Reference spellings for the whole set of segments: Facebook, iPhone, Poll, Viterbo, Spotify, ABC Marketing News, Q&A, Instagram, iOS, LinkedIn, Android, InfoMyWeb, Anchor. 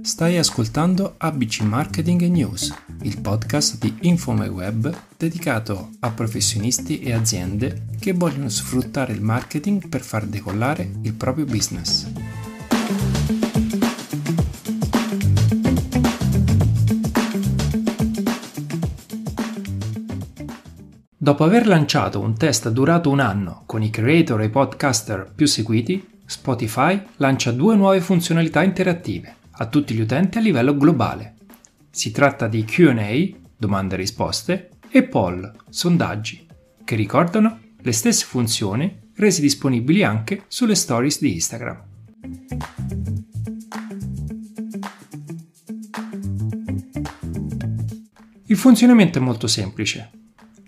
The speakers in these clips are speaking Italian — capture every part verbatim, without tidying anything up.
Stai ascoltando A B C Marketing News, il podcast di InfoMyWeb dedicato a professionisti e aziende che vogliono sfruttare il marketing per far decollare il proprio business. Dopo aver lanciato un test durato un anno con i creator e i podcaster più seguiti, Spotify lancia due nuove funzionalità interattive a tutti gli utenti a livello globale. Si tratta di Q and A, domande e risposte, e Poll, sondaggi, che ricordano le stesse funzioni rese disponibili anche sulle stories di Instagram. Il funzionamento è molto semplice.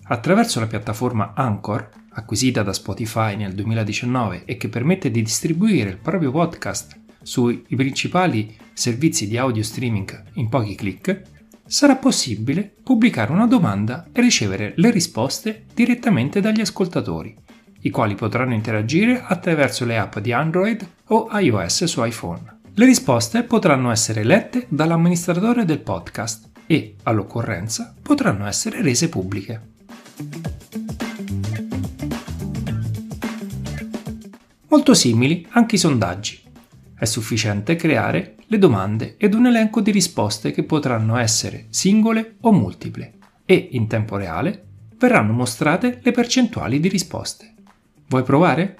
Attraverso la piattaforma Anchor, acquisita da Spotify nel duemiladiciannove e che permette di distribuire il proprio podcast sui principali servizi di audio streaming in pochi click, sarà possibile pubblicare una domanda e ricevere le risposte direttamente dagli ascoltatori, i quali potranno interagire attraverso le app di Android o iOS su iPhone. Le risposte potranno essere lette dall'amministratore del podcast e, all'occorrenza, potranno essere rese pubbliche. Molto simili anche i sondaggi. È sufficiente creare le domande ed un elenco di risposte che potranno essere singole o multiple e, in tempo reale, verranno mostrate le percentuali di risposte. Vuoi provare?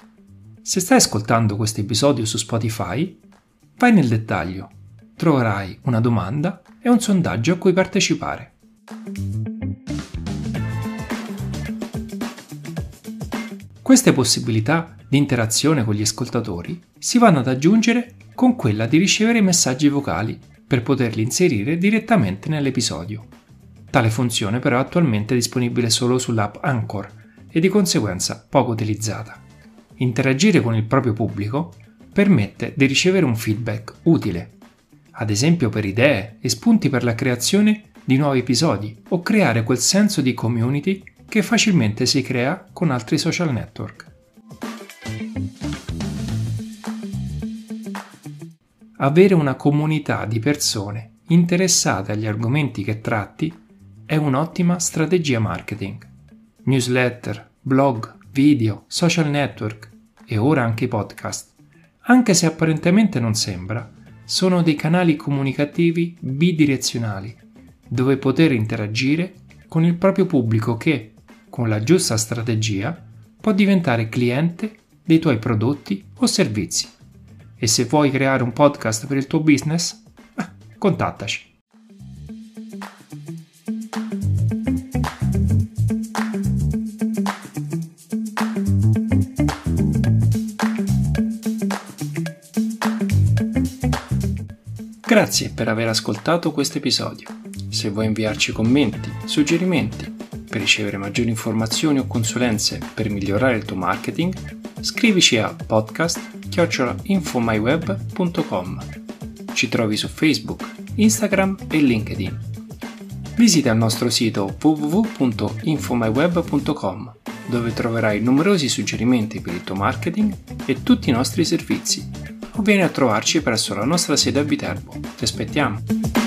Se stai ascoltando questo episodio su Spotify, vai nel dettaglio. Troverai una domanda e un sondaggio a cui partecipare. Queste possibilità di interazione con gli ascoltatori si vanno ad aggiungere con quella di ricevere messaggi vocali per poterli inserire direttamente nell'episodio. Tale funzione però attualmente è disponibile solo sull'app Anchor e di conseguenza poco utilizzata. Interagire con il proprio pubblico permette di ricevere un feedback utile, ad esempio per idee e spunti per la creazione di nuovi episodi o creare quel senso di community che facilmente si crea con altri social network. Avere una comunità di persone interessate agli argomenti che tratti è un'ottima strategia marketing. Newsletter, blog, video, social network e ora anche i podcast, anche se apparentemente non sembra, sono dei canali comunicativi bidirezionali dove poter interagire con il proprio pubblico che, con la giusta strategia, può diventare cliente dei tuoi prodotti o servizi. E se vuoi creare un podcast per il tuo business, contattaci. Grazie per aver ascoltato questo episodio. Se vuoi inviarci commenti, suggerimenti, per ricevere maggiori informazioni o consulenze per migliorare il tuo marketing, scrivici a podcast chiocciola infomyweb punto com. Ci trovi su Facebook, Instagram e LinkedIn. Visita il nostro sito w w w punto infomyweb punto com, dove troverai numerosi suggerimenti per il tuo marketing e tutti i nostri servizi. O vieni a trovarci presso la nostra sede a Viterbo. Ti aspettiamo!